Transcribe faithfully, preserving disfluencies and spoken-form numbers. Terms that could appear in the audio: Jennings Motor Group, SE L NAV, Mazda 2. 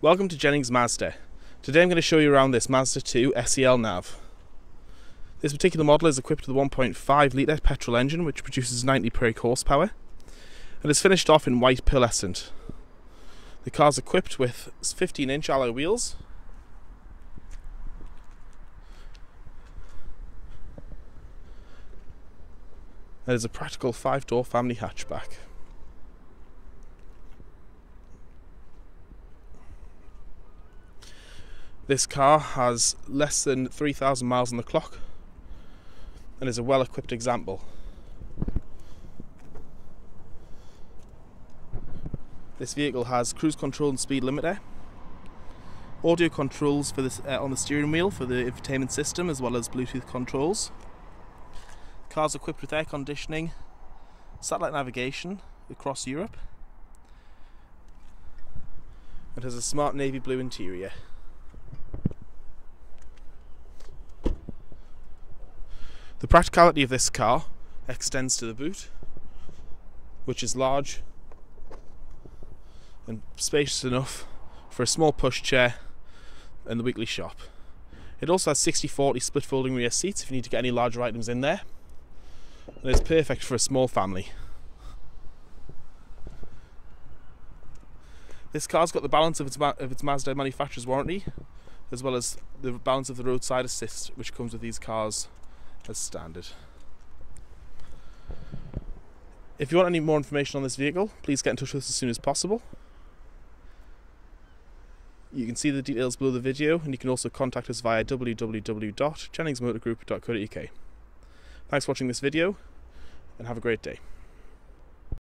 Welcome to Jennings Mazda. Today I'm going to show you around this Mazda two S E L N A V. This particular model is equipped with a one point five litre petrol engine which produces ninety brake horsepower and is finished off in white pearlescent. The car is equipped with fifteen inch alloy wheels, and is a practical five door family hatchback. This car has less than three thousand miles on the clock and is a well-equipped example. This vehicle has cruise control and speed limiter, audio controls for this, uh, on the steering wheel for the infotainment system, as well as Bluetooth controls. The car's equipped with air conditioning, satellite navigation across Europe, and has a smart navy blue interior. The practicality of this car extends to the boot, which is large and spacious enough for a small pushchair and the weekly shop. It also has sixty forty split folding rear seats if you need to get any larger items in there, and it's perfect for a small family. This car's got the balance of its, of its Mazda manufacturer's warranty, as well as the balance of the roadside assist which comes with these cars as standard. If you want any more information on this vehicle, please get in touch with us as soon as possible. You can see the details below the video, and you can also contact us via w w w dot jennings motor group dot co dot u k. Thanks for watching this video, and have a great day.